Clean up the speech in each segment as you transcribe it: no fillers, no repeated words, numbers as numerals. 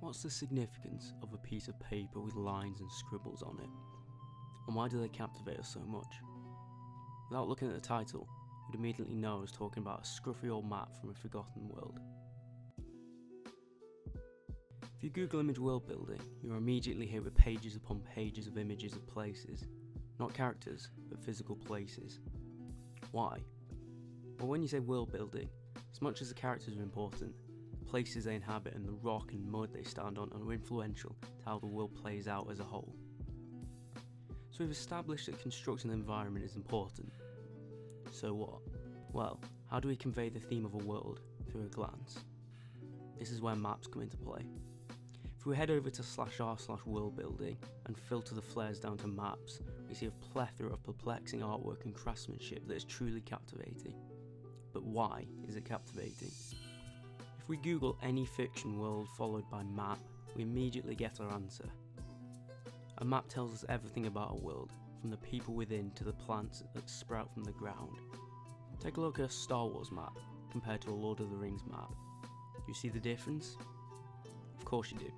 What's the significance of a piece of paper with lines and scribbles on it? And why do they captivate us so much? Without looking at the title, you'd immediately know I was talking about a scruffy old map from a forgotten world. If you Google image world building, you're immediately hit with pages upon pages of images of places. Not characters, but physical places. Why? Well, when you say world building, as much as the characters are important, the places they inhabit and the rock and mud they stand on are influential to how the world plays out as a whole. So we've established that constructing the environment is important. So what? Well, how do we convey the theme of a world through a glance? This is where maps come into play. If we head over to /r/worldbuilding and filter the flares down to maps, we see a plethora of perplexing artwork and craftsmanship that is truly captivating. But why is it captivating? If we Google any fiction world followed by map, we immediately get our answer. A map tells us everything about a world, from the people within to the plants that sprout from the ground. Take a look at a Star Wars map compared to a Lord of the Rings map. You see the difference? Of course you do.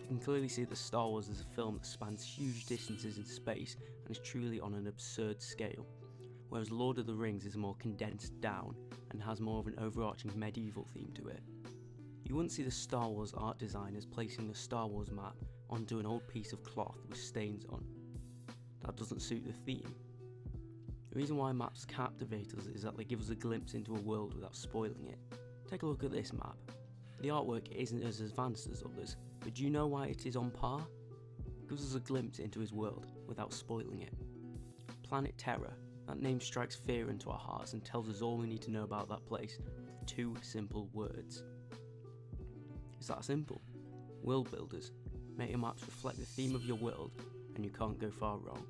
You can clearly see that Star Wars is a film that spans huge distances in space and is truly on an absurd scale, whereas Lord of the Rings is more condensed down and has more of an overarching medieval theme to it. You wouldn't see the Star Wars art designers placing the Star Wars map onto an old piece of cloth with stains on. That doesn't suit the theme. The reason why maps captivate us is that they give us a glimpse into a world without spoiling it. Take a look at this map. The artwork isn't as advanced as others, but do you know why it is on par? It gives us a glimpse into his world without spoiling it. Planet Terror, that name strikes fear into our hearts and tells us all we need to know about that place with two simple words. It's that simple. World builders, make your maps reflect the theme of your world and you can't go far wrong.